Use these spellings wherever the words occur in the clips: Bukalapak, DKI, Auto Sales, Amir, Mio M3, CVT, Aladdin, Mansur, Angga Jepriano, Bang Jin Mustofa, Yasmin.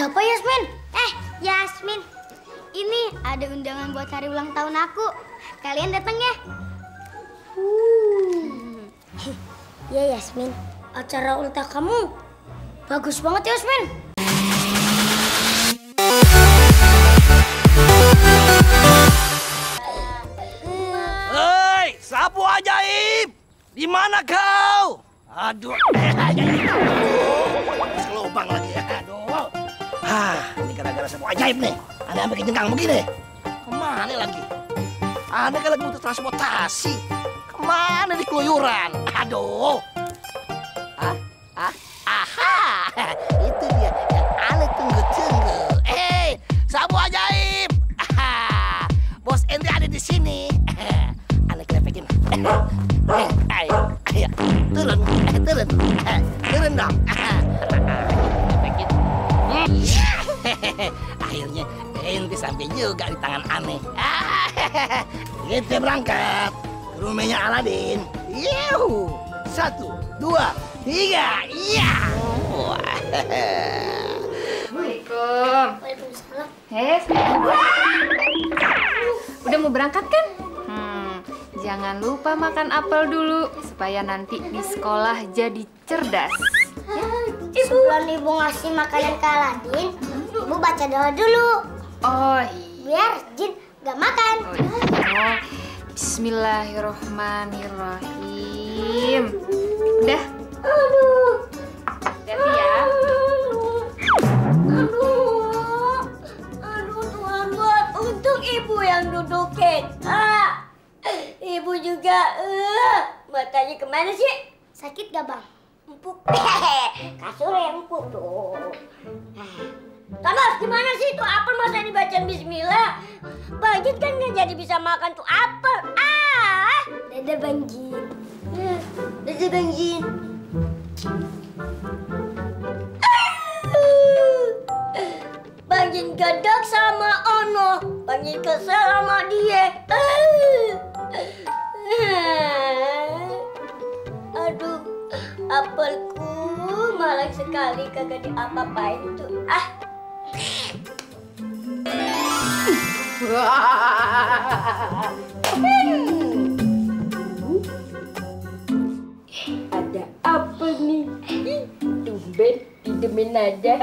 Ada apa, Yasmin? Yasmin, ini ada undangan buat hari ulang tahun aku. Kalian datang ya? Ya, Yasmin. Acara ulang tahun kamu bagus banget, Yasmin. Sapu ajaib, di mana kau? Aduh, selobang lagi ya, aduh. Ini gara-gara sapu ajaib nih, aneh sampai kejengkang begini. Kemana lagi? Aneh kan lagi butuh transportasi. Kemana di keluyuran? Aduh. Aha, itu dia yang aneh tunggu-tunggu. Sapu ajaib. Aha. Bos Hendry ada di sini. Ayo, turun dong. Akhirnya ente sampai juga di tangan aneh. Kita berangkat ke rumahnya Aladdin. Yuhu, 1, 2, 3, iya. Assalamualaikum. Waalaikumsalam. Udah mau berangkat kan? Jangan lupa makan apel dulu, supaya nanti di sekolah jadi cerdas. Ya? Sebelum Ibu ngasih makanan ke Aladdin, Ibu baca doa dulu. Oh iya. Biar jin gak makan. Oh. Bismillahirrohmanirrohim. Udah? Aduh. Ganti ya. Aduh. Aduh, Tuhan buat untuk Ibu yang dudukin. Ibu juga, matanya kemana sih? Sakit gak, Bang? Empuk. Kasurnya empuk tuh. Thomas, gimana sih itu apel masa dibacain bismillah? Bang Jin kan gak jadi bisa makan tuh apel. Dadah Bang Jin. Dadah Bang Jin. Bang Jin gedek sama Ono. Bang Jin kesel sama dia. Aduh, apelku malang sekali kagak diapa-apain tuh. Ada apa nih? Tumben didemin aja.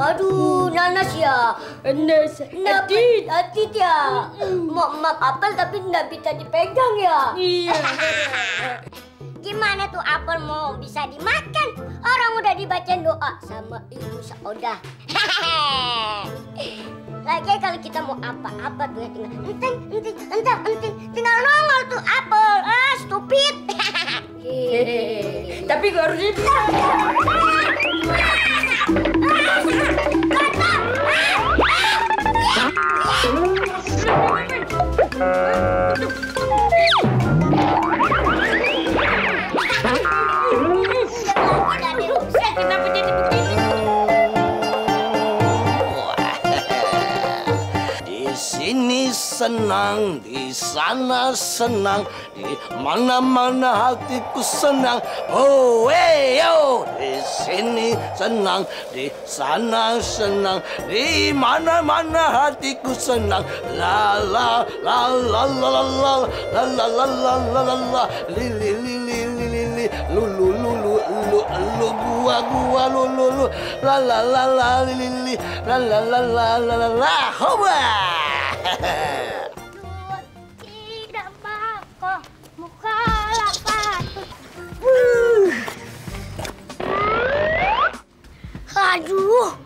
Aduh, nanas ya. Nanas. Atit ya. Mak apel tapi nggak bisa dipegang ya. Iya. Gimana tuh apel mau bisa dimakan? Orang udah dibaca doa sama ibu seodah. Lagi kalau kita mau apa-apa tinggal tinggal nongol tuh apel. Stupid. Tapi gak harus itu. Kenapa jadi begini? Di sini senang, di sana senang, di mana-mana hatiku senang. Oh, yo, di sini senang, di sana senang, di mana-mana hatiku senang. La la la la la la la la la la la la la la li li li li li li lu lu lu lu lu lu gua lu lu lu la la la la li li li la la la la la la la hoba. Tidak mau kok muka lapar. Aduh,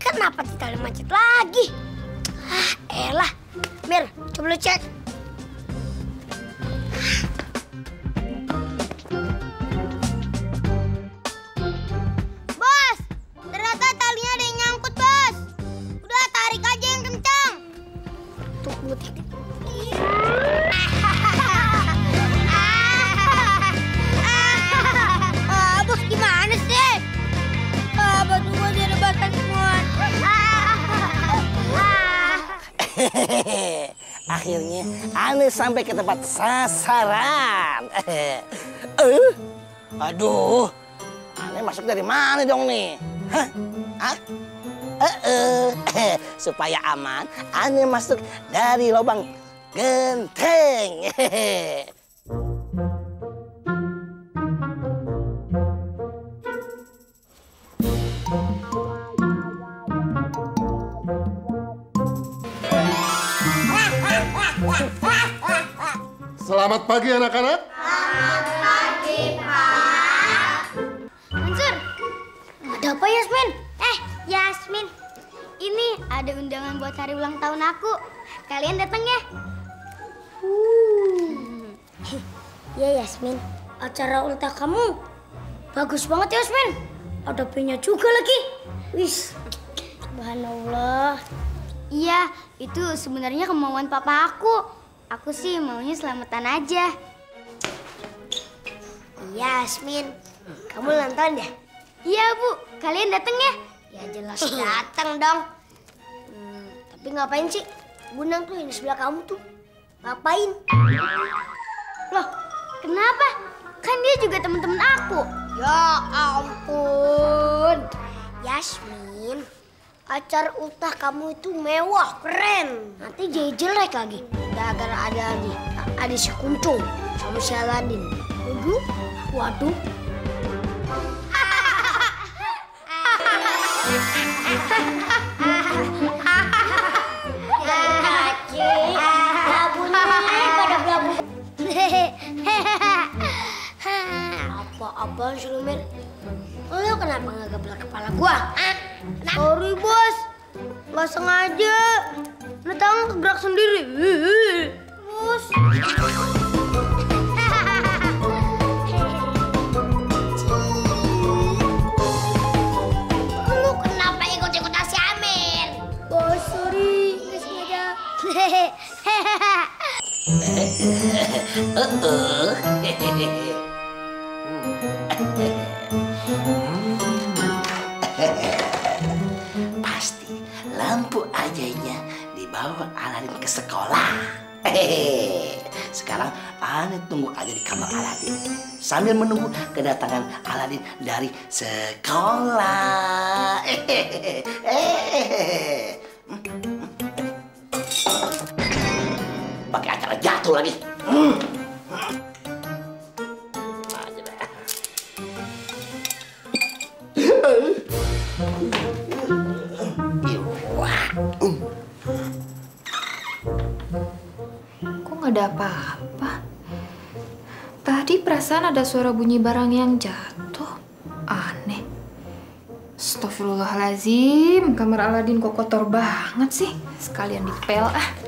kenapa kita macet lagi? Elah, Mir, coba lu cek. Bos, ternyata talinya ada yang nyangkut, Bos. Udah, tarik aja yang kencang. Tuh, butik. Bos, gimana sih? Bos, gua direbatan semua. akhirnya Ana sampai ke tempat sasaran. Aduh, Ana masuk dari mana dong nih? Hah? Hah? Supaya aman, Ana masuk dari lubang genteng. Selamat pagi anak-anak. Selamat pagi, Pak. Mansur, ada apa Yasmin? Yasmin, ini ada undangan buat hari ulang tahun aku. Kalian datang ya? Ya Yasmin, acara ulang tahun kamu bagus banget Yasmin. Ada pinya juga lagi. Wis, subhanallah. Iya, itu sebenarnya kemauan papa aku. Aku sih maunya selamatan aja. Yasmin, kamu ulang tahun ya? Iya, Bu. Kalian datang ya? Ya jelas datang dong. Tapi ngapain sih Gunang tuh yang di sebelah kamu tuh? Ngapain? Loh, kenapa? Kan dia juga teman-teman aku. Ya ampun. Yasmin, acara ultah kamu itu mewah, keren. Nanti jadi jelek lagi. Gara-gara ada si Kuncung sama si Aladdin. Waduh. Apa-apaan sih lu, Mir? Lu kenapa nggak gebrak kepala gua? Sorry, Bos. Nggak sengaja. Lu tangan kegerak sendiri. Bos. Lu kenapa ikut-ikutan si Amir? Bos, sorry. Nggak sengaja. Pasti lampu ajaibnya dibawa Aladdin ke sekolah. Sekarang Ana tunggu aja di kamar Aladdin sambil menunggu kedatangan Aladdin dari sekolah. Pakai acara jatuh lagi. Kok nggak ada apa-apa? Tadi perasaan ada suara bunyi barang yang jatuh. Aneh. Astagfirullahalazim, kamar Aladdin kok kotor banget sih. Sekalian dipel ah.